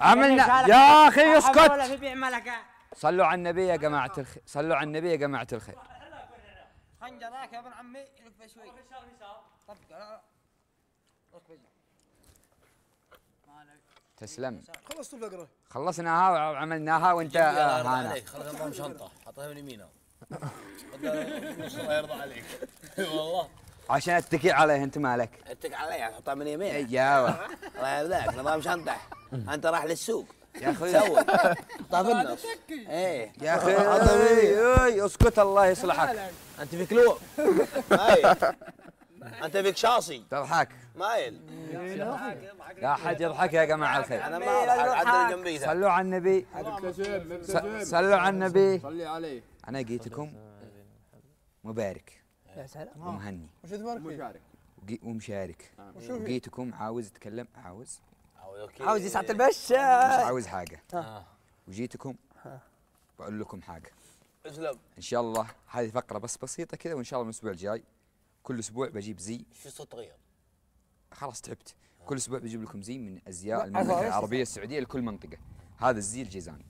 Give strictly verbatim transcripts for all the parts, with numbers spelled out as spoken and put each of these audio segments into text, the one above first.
عملنا يا اخي اسكت. صلوا على النبي يا جماعه الخير، صلوا على النبي يا جماعه الخير. خنجرك يا ابن عمي لفه شوي. تسلم. خلصت الفقره. خلصناها وعملناها وانت هانا. خلصنا من شنطه حطها من يمينها. الله يرضى عليك والله. عشان اتكي عليه انت مالك؟ اتكي عليه حطها من يمينك. ايوه الله يرضاك نظام شنطه. انت راح للسوق يا اخوي سوي حطها في النص. ايه يا اخي اسكت الله يصلحك. انت فيك لوع مايل، انت فيك شاصي تضحك مايل. لا حد يضحك يا جماعه الخير. انا ما اضحك عدل جنبي. صلوا على النبي، صلوا على النبي، صلي عليه. انا جيتكم مبارك ومهني ومشارك ومشارك وجيتكم عاوز اتكلم، عاوز عاوز يسعة البشة، مش عاوز حاجة. وجيتكم بقول لكم حاجة. اسلم. إن شاء الله هذه فقرة بس بسيطة كذا، وإن شاء الله من الأسبوع الجاي كل أسبوع بجيب زي. شو صوت غير؟ خلاص تعبت. كل أسبوع بجيب لكم زي من أزياء المملكة العربية السعودية لكل منطقة. هذا الزي الجيزاني.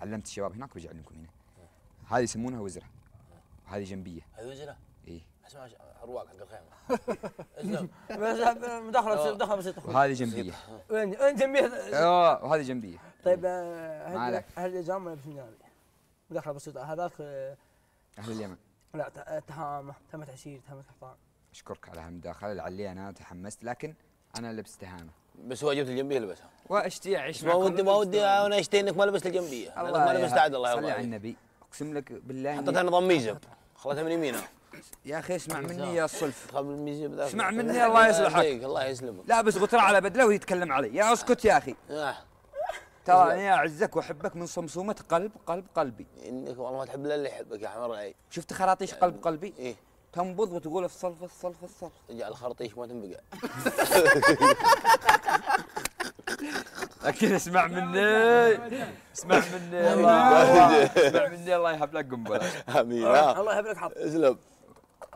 علمت الشباب هناك وبجي أعلمكم هنا. هذه يسمونها وزرة. وهذه جنبية. هذه وزرة؟ إيه. اسمع رواق حق الخيمه. اسلم. مداخله مداخله بسيطه. وهذه جنبيه. وين وين جنبيه؟ اه وهذه جنبيه. طيب اهل اهل الجامعه لابسين جنبي. مداخله بسيطه. هذاك اهل اليمن. لا تهامه، تهامه عشير، تهامه قحطان. اشكرك على هالمداخله لعلي انا تحمست، لكن انا لبست تهامه. بس هو جبت الجنبيه لبسها. واشتي اعيش معكم. ما ودي ما ودي انا اشتي انك ما لبست الجنبيه. انا ما لبست عاد الله يرضى عليك. صلي على النبي، اقسم لك بالله. حطيتها نظام ميزه. خليتها من يمينها. يا اخي اسمع مني يا الصلف، اسمع مني الله يصلحك. الله يسلمك. لابس غتره على بدله ويتكلم علي، يا اسكت يا اخي. ترى انا اعزك واحبك من صمصومه قلب قلب قلبي. انك والله ما تحب الا اللي يحبك يا حمر عيني. شفت خراطيش قلب قلبي؟ ايه تنبض وتقول الصلف الصلف الصلف. اجعل خراطيش ما تنبقع. لكن اسمع مني، اسمع مني الله، اسمع مني الله يهب لك قنبله. امين. الله يهب لك حظ. اسلم.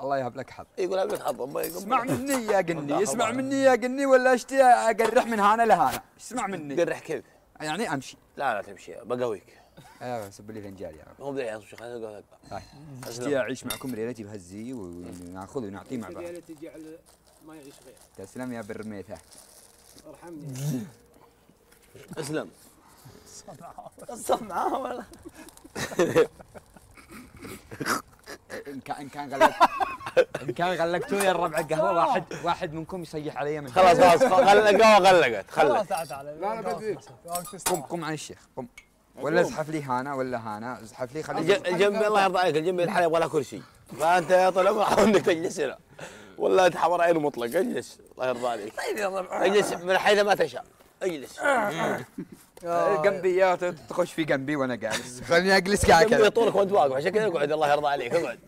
الله يهب لك حظ. يقول هب لك حظ. الله يقول اسمع مني يا قني، اسمع مني يا قني، ولا اشتي اقرح من هنا لهنا. اسمع مني. قرح كيف؟ يعني امشي. لا لا تمشي بقويك. ايوه سب لي فنجال يا رب. مو بالعيال شيخ انا اشتي اعيش معكم ليلتي بهالزي وناخذ ونعطيه مع بعض. ليلتي تجعل ما يعيش غير. تسلم يا برميته. ارحمني. اسلم. الصمعاء والله. ان كان ان كان غلقت ان كان غلقتوني يا الربع القهوه، واحد واحد منكم يصيح علي من خلاص خلاص القهوه غلقت. خلص لا لا بديك قم قم عن الشيخ قم، ولا ازحف لي هانا ولا هانا ازحف لي. خليني الجنب الله يرضى عليك، الجنب الحالي يبغى له كرسي، فانت يا طال عمرك حاول انك تجلس هنا والله تحمر عينه مطلق. اجلس الله يرضى عليك. طيب يا ربع اجلس من حيث ما تشاء. اجلس جنبي يا تخش في جنبي وانا جالس. خليني اجلس كذا كذا جنبي طولك وانت واقف، عشان كذا اقعد الله يرضى عليك اقعد.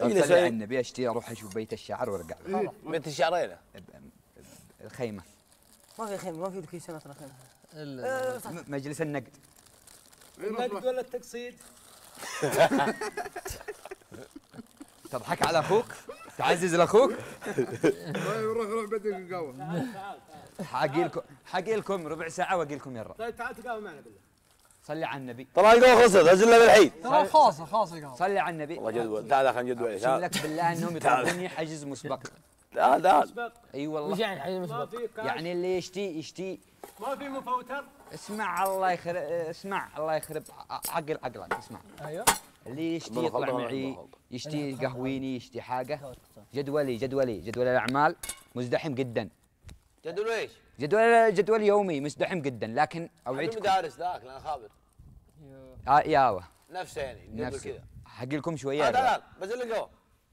اجلس على النبي. اشتي اروح اشوف بيت الشعر وارجع له. بيت الشعر اين؟ الخيمه. ما في خيمه، ما في لك سنه خيمه. مجلس النقد. النقد ولا التقصيد؟ تضحك على اخوك؟ تعزز لاخوك؟ روح روح بدل القهوه. تعال تعال حاقي لكم حاقي لكم ربع ساعة واقي لكم يا الرب. طيب تعال تقاوم معنا بالله. صلي على النبي. طلع القهوة خلصت، انزلنا بالحين. ترى خاصة خاصة القهوة. صلي على النبي. والله جدول، تعال خلينا نجدول. أقسم لك بالله انهم يطلبوني حجز مسبق. تعال تعال. اي والله. يعني حجز مسبق؟ يعني اللي يشتي يشتي. ما في مفوتر. اسمع الله يخرب، اسمع الله يخرب عقل عقلك، اسمع. ايوه. اللي يشتي يطلع معي، يشتي قهويني، يشتي حاجة. جدولي جدولي جدول الأعمال مزدحم جدا. جدول ايش؟ جدول جدول يومي مزدحم جدا، لكن اوعدكم مدارس ذاك لأنا خابر. ياوه نفسه يعني قبل كذا. حقي لكم شويه. لا لا بزل قهوه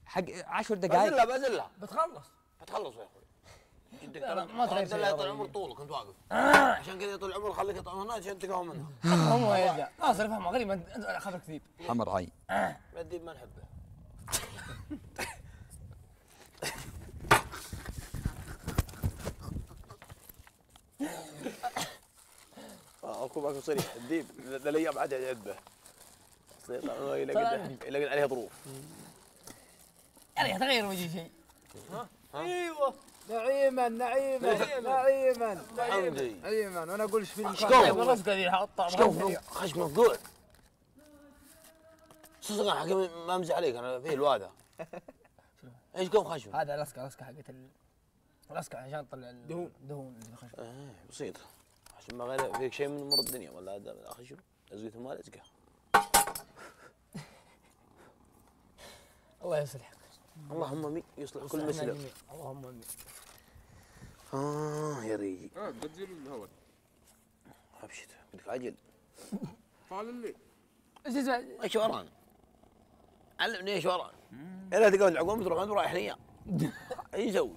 حق عشر دقائق. بزلها بزلها بتخلص بتخلص يا اخوي. جدك ما تخلص الا يطول عمر طولك كنت واقف. عشان كذا يطول عمر خليك يطول هنا عشان تقهوى منها. هو يرجع ما صرفها مع غريب انت خاطرك ذيب. حمر عين. الذيب ما نحبه. اكون معكم صريح، الذيب ذا الايام عاد عذبه. يلاقي عليها ظروف. عليها تغير وجه شيء. ها؟ ايوه نعيما نعيما نعيما حمدي نعيما. وانا اقول ايش في المكان والله قاعدين حاطه شوف خشم الجوع صدق حق ما امزح عليك انا في الواده ايش قوم خشم هذا لسكه لسكه حقت لسكه عشان تطلع الدهون الدهون اللي في الخشم ايه بسيطه عشان ما غير فيك شيء من امور الدنيا ولا هذا خشم لزقته ما لزقه الله يصلحك اللهم امين يصلح كل مسلم اللهم امين اه يا ريجي اه بتزيل الهواء ابشر بدك عجل طال الليل ايش ورانا علمني ايش ورانا الا تقول العقوم تروح انت رايح لي ايش اسوي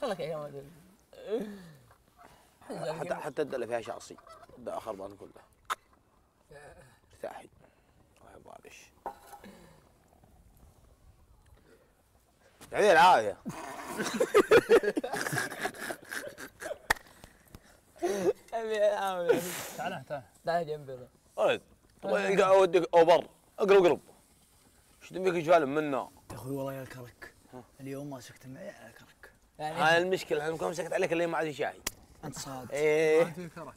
خليك يا ولد حتى حتى الدله فيها شعصي ده اخر بعض كله ارتاحي احب معلش يعني العافية أبي العافية تعال تعال تعال جنبي ولد تبغى أوديك أو برا اقرب اقرب ايش دمك جالم منا يا أخوي والله يا كرك اليوم ما سكت معي على كرك هاي المشكلة أنا كم سكت عليك اللي ما عاد يشاهد أنت صادق إيه ما عاد في كرك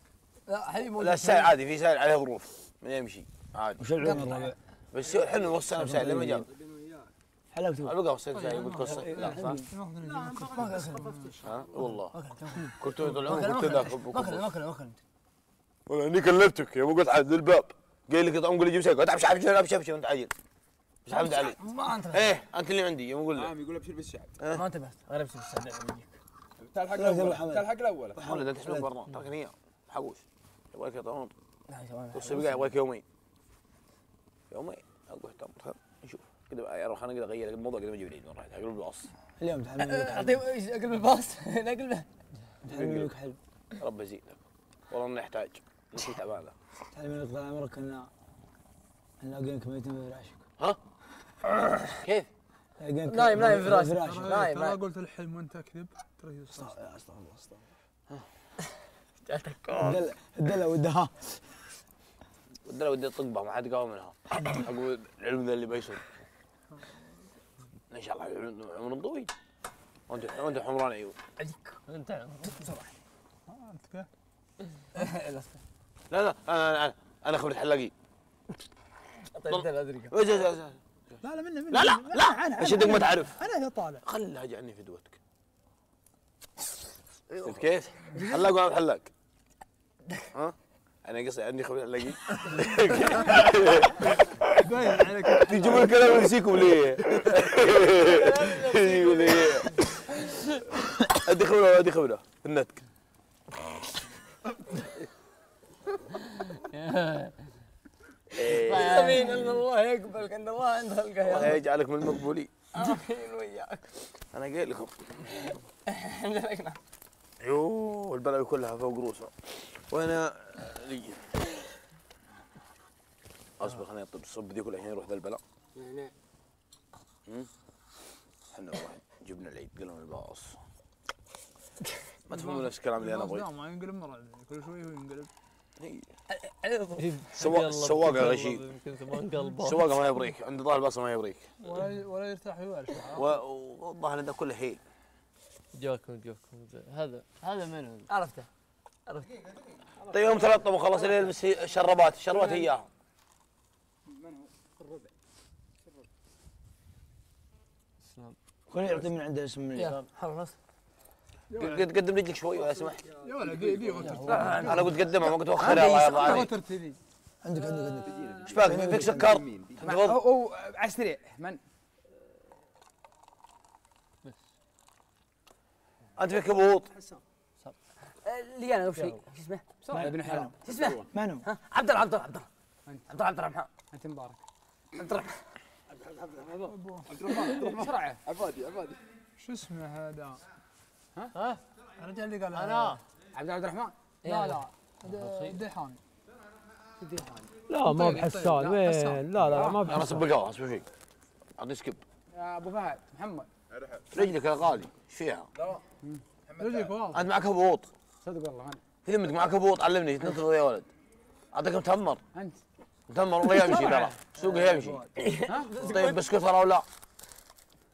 لا حلي موجود لا السائل عادي في سائل عليه ظروف من يمشي عادي وش العلوم الرابع بس حلو وصلنا بسائل لما جاب حلاوته البقى وصلت جاي يقول قصه لا صح؟ لا والله كرتون طول عمرك قلت ذاك ما والله اني كلمتك يوم قلت عاد للباب قال لك يطعم قول لي جيب سيجاره قلت ابشر ابشر ابشر وانت عاجل بس حمد علي ما انتبهت ايه انت اللي عندي يوم اقول لك نعم يقول ابشر بالشعب ما انتبهت غير ابشر بالشعب تعال الحق الاول تعال الحق الاول ولد انت شنو برا تركني اياه حوش يبغالك يطعم بص بقى يبغالك يومين يومين اقول تمام نشوف كذا اروح انا كذا اغير الموضوع كذا ما اجيب العيد وين رايح اقلب الباص اليوم تحمل اعطيه اقلب الباص نقلبه تحمل لك حلو ربي يزيدك والله اني احتاج نسيت تعبان تحمل لك طال عمرك ان لاقينك ميتين في فراشك ها؟ كيف؟ نايم نايم في فراشك نايم ترى قلت الحلم وانت تكذب ترى استغفر الله استغفر الله جاتك الدلة ودها الدلة ودي اطق بها ما حد قام منها اقول العلم ذا اللي بيصير ان شاء الله عمر طويل وانت وانت حمران عيون عليك انت بصراحه انت لا لا انا انا انا خبره حلاقين طيب ادري لا لا منه منه لا لا لا انا اشدك ما تعرف انا اللي طالع خلها جعني فدوتك شفت كيف؟ حلاق ولا حلاق ها انا قصدي عندي خبره حلاقين تجيبوا الكلام ونسيكم ليه؟ تجيبوا ليه؟ ادي خبره ولا ادي خبره في النتك. امين ان الله يقبلك ان الله عند خلقه الله يجعلك من المقبولين. امين وياك. انا قايل لكم. عندنا يوه البلاوي كلها فوق رؤوسها وانا اصبر خليني اطب الصب ذيك الحين يروح ذا البلاء. نعناع. احنا واحد جبنا العيد قلنا الباص. ما تفهمون نفس الكلام اللي انا ابغيه. لا ما ينقلب مره كل شوي هو ينقلب. سواق سواق غشيم. سواق ما يبريك، عند ظهر الباص ما يبريك. ولا ولا يرتاح يوالف. والظهر هذا كله هيل. جاكم جاكم هذا هذا من عرفته عرفته. طيب يوم تلطم وخلص اللي يلبس الشربات، الشربات اياهم. الربع الربع سلام خليني يعطي من عنده اسم من يلا خلاص قدم رجلك شوي لو سمحت يا ولد دي انا قلت قدمها ما قلت وخرها الله يرضى عليك عندك عندك عندك ايش فيك فيك سكر او على السريع من انت فيك هبوط اللي انا وش شيء شو اسمه؟ ابن حرام شو اسمه؟ منو؟ عبد الله عبد الله عبد الله عبد الله عبد الرحمن انت مبارك عبد الرحمن عبد الرحمن عبد الرحمن بسرعه عبادي عبادي شو اسمه هذا؟ ها؟ ها؟ الرجال اللي قال انا عبد الرحمن؟ لا لا الديحان الديحان لا ما بحسان وين لا لا ما بحسان انا صب الجو اسوي شيء اعطيه سكيب يا ابو فهد محمد رجلك يا غالي فيها لا رجلك واضح انت معك هبوط صدق والله انا فهمتك معك هبوط علمني تنتظر يا ولد اعطيك متهمر انت متهمر والله يمشي ترى سوقه يمشي طيب بسكوت ترى ولا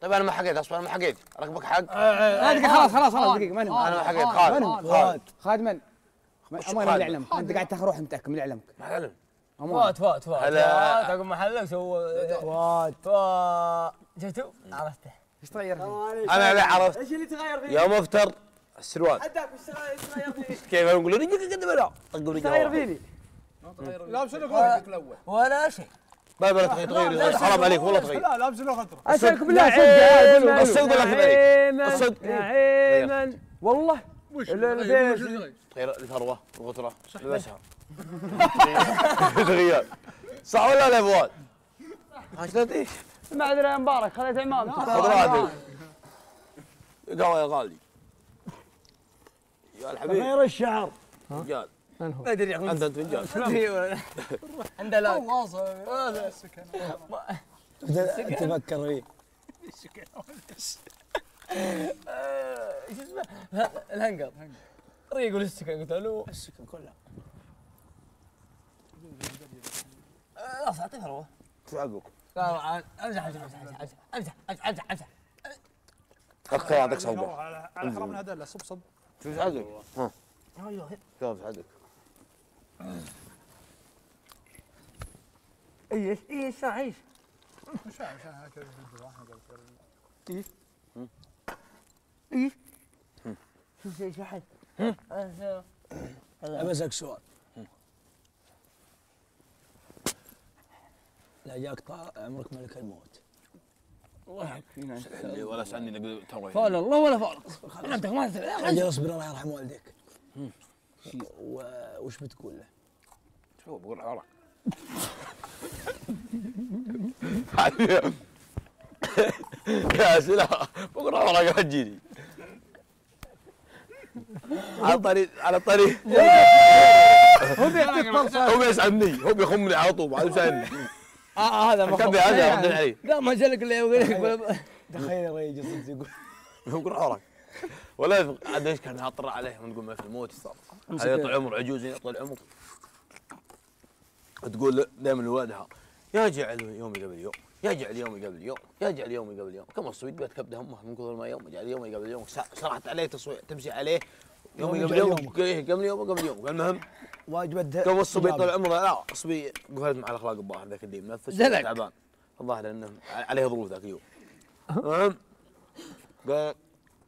طيب انا ما حقيت اصبر انا ما حقيت ركبك حق دقيقه خلاص خلاص خلاص دقيقه ماني انا ما حقيت خالد خالد خالد من؟ امان اللي علمك انت قاعد تاخذ روح انتك من اللي علمك ما علمك فات فات فات هلا تقوم محلك سو فات فات شفتوا عرفته ايش تغير انا لا عرفت ايش اللي تغير فيه يوم افطر السروال اداك ايش تغير فيه كيف نقول رجلك قد بلا طقوا رجلك تغير فيني لابس لك الاول ولا شيء لا لا تغير تغير حرام عليك والله تغير لا لابس له خطره اسالك بالله صدق الصدق ولا كذب الصدق ايمن والله تغير الثروه الغتره الاسهر تغير صح ولا لا يا فؤاد؟ شلون ايش؟ ما ادري يا مبارك خليت عمامته خذ راحتك قهوه يا غالي يا الحبيب غير الشعر رجال ما ادري انت انت رجال عنده لا والله السكن تفكر فيه السكن ايش اسمه؟ الهنقر ريقول السكن قلت له السكن كلها خلاص اعطيه ثروه تعقوك لا امزح امزح امزح امزح امزح امزح اخي يعطيك صوبه على حرام الهدله صب صب شو يزعجك؟ ها ايوه شوف يزعجك ايش ايش ساعه ايش؟ ساعه ساعه هكذا ايش؟ ايش؟ شو شو شو حد؟ انا بسألك سؤال لا جاك طارق عمرك ملك الموت الله يكفينا ولا اسالني فول الله ولا فارق انا انت ما اجل اصبر الله يرحم والديك وش بتقول له؟ شو بقول له ورا يا سلام بقول له ورا قاعد تجيني على الطريق على الطريق هو بيسالني هو بيخمني على طول بعد يسالني اه هذا مخبوط هذا لا ما جلك اللي يقول لك تخيل الريج صدق يقول يقول عورك ولا عاد ايش كان اطر عليه ونقول ما في الموت صار هذا يطول عمر عجوز يطول عمر تقول دائما لوالدها يا جعل يومي قبل يوم يا جعل يومي قبل يوم يا جعل يومي قبل يوم كم السويد بيت كبده امه من كثر ما يوم جعل يومي قبل يوم سرحت عليه تصوير تمشي عليه يومي قبل يوم قبل يوم قبل يوم المهم واجبتها قبل الصبي طول عمره لا الصبي قفلت مع الاخلاق الظاهر ذاك اللي منفس تعبان الظاهر انه عليه ظروف ذاك اليوم المهم قال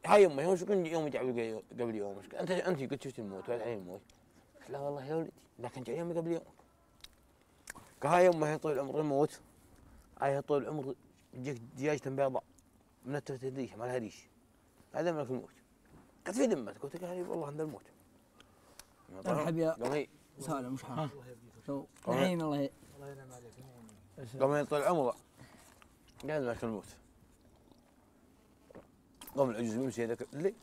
هاي يمي هو شو كان يومي قبل قبل يوم انت انت قلت شفت الموت ولا الحين الموت؟ قلت لا والله يا ولدي لكن جاي يومي قبل يوم قال هاي يمي طول عمر الموت هاي طول عمر تجيك دجاجة بيضاء من الترتديش ما لها ريش هذا ملك الموت قلت في ذمتك قلت له والله هذا الموت ارحب يا سالم وش حالك؟ شو الحين الله ي... الله ينعم عليك قام يطول عمره قال ملك الموت قام العجوز يمشي هذاك اللي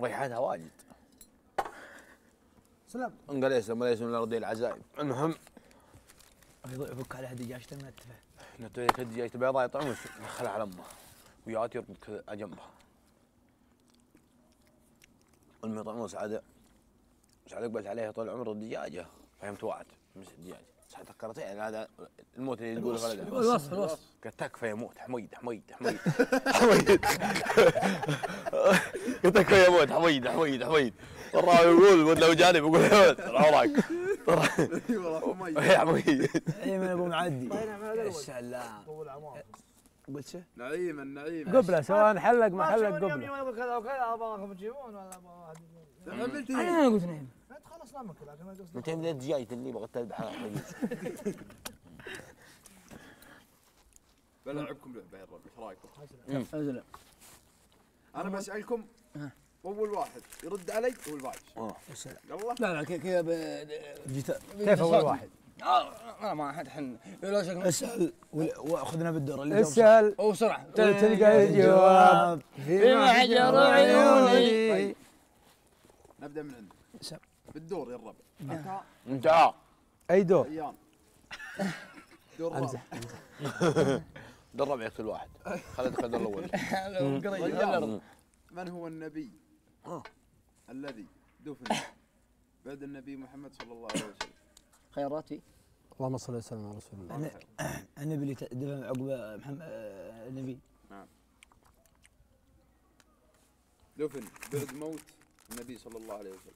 ريحتها واجد سلام قال يسلم ولا يسلم الا ردي العزايم المهم يفك عليها دجاجته منتفه نتفه دجاجته بيضاء يطعم دخلها على امه وياتي يربط كذا على جنبها المهم يطعمون سعاده سعد قبلت عليها طول عمره الدجاجه فهمت وعد مش الدجاجه سعد فكرتي يعني هذا الموت اللي تقول خالد الوصف الوصف قلت تكفى يموت حميد حميد حميد حميد قلت تكفى يموت حميد حميد حميد والله يقول لو جاني بقول يا ولد عمرك والله حميد ايمن ابو معدي يا سلام قلت شو؟ نعيم النعيم قبله سواء حلق ما حلق قبله يقول كذا وكذا ابغى اخذ جيبون ولا ابغى انا قلت نعيم انت خلص لامك لكن انت بديت دجاجة اللي بغيت تذبحها بلعبكم لعبه يا الربع ايش رايكم؟ ازلم انا بسالكم اول واحد يرد علي هو الفايز اه يا سلام يلا لا لا كيف كيف اول واحد اه ما حد حنا اسال واخذنا بالدور اللي اسال وبسرعه تلقى الجواب في محجر عيوني. نبدا من عندك بالدور يا الربع. انتهى اي دور؟ ايام دور الربع. دور الربع يقتل واحد. خالد قدر الاول. من هو النبي الذي دفن بعد النبي محمد صلى الله عليه وسلم؟ خيراتي اللهم صل وسلم على رسول الله. النبي اللي دفن عقب محمد النبي. نعم دفن بعد موت النبي صلى الله عليه وسلم.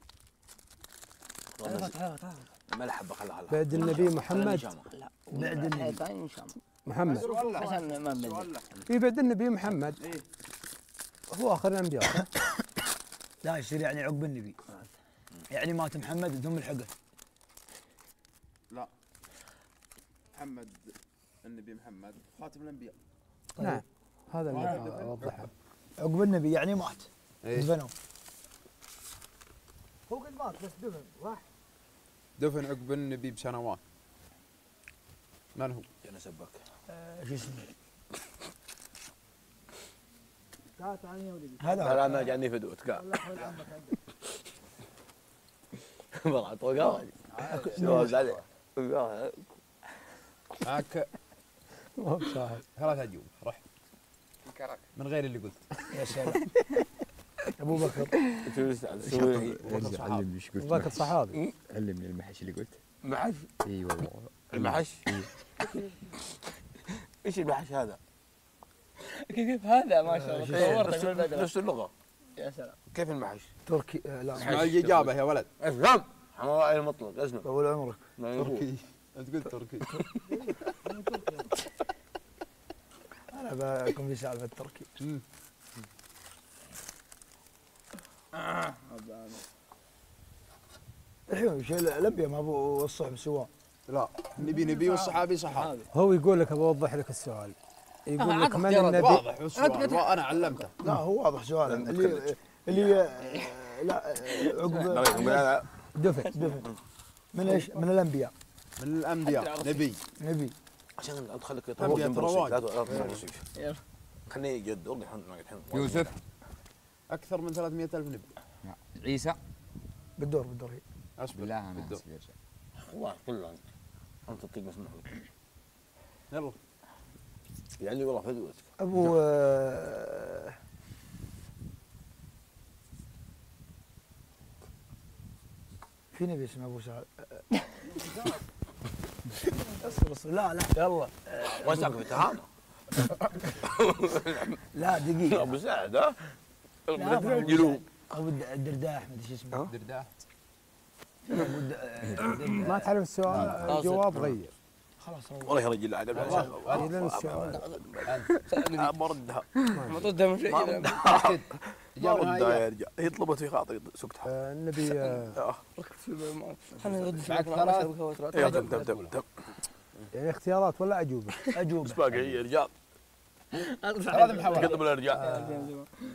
عرفت عرفت عرفت ملحب خلها بعد النبي محمد. بعد النبي محمد عشان ما نبدا في بعد النبي محمد هو اخر الانبياء. لا يصير يعني عقب النبي يعني مات محمد بدون الحقه. لا محمد النبي محمد خاتم الانبياء. نعم هذا اللي اوضحه. عقب النبي يعني مات دفنوه. هو قد مات بس دفن صح؟ دفن عقب النبي بسنوات. من هو؟ انا سباك. شو اسمه؟ هذا لا انا جاني فدوه تقال. والله طوقه شوز عليه. معك ثلاث اجوبه روح. من غير اللي قلت. يا سلام. ابو بكر علمني ايش قلت. ابو بكر صحابي علمني المحش اللي قلت. محش؟ اي والله المحش؟ ايش المحش هذا؟ كيف هذا ما شاء الله نفس اللغه. يا سلام كيف المحش؟ تركي. لا اسمع الاجابه يا ولد. افهم حمراء المطلق اسمع طول عمرك. تركي انت قلت تركي. انا بكون في سالفه تركي. آه الحين شيء الانبياء ما ابو الصحب سواء. لا نبي نبي والصحابي صحابي. هو يقول لك بوضح لك السؤال. يقول لك من النبي واضح والسؤال انا علمته. لا هو واضح سؤاله اللي اللي لا عقب دفن دفن من ايش؟ من الانبياء. من الانبياء نبي نبي عشان لا تخليك تطول براسك. لا تطول خليه يقعد الحين. يوسف أكثر من ثلاثمئة ألف نبي. عيسى بالدور بالدور هي. أصبر لا أنا أصبر. والله كلهم أنت تطيق مسموح لك. يلا يعني والله فدوتك. أبو آه في نبي اسمه أبو سعد. أصبر أصبر لا لا يلا. وسعك بتهامة. لا دقيقة. أبو سعد ها؟ الجلوب ابو الدرداح ما ادري شو اسمه. الدرداح ما تعرف السؤال الجواب غير خلاص. والله يا رجل عاد ابدا سالني بردها ما ردها من شيء ما ردها يا رجال. هي طلبت في خاطري سكتها. النبي ركبت في الماء خلينا نرد معك ثلاث يعني اختيارات ولا اجوبه؟ اجوبه بس باقي يا رجال ثلاث محاولات. قدم الرجال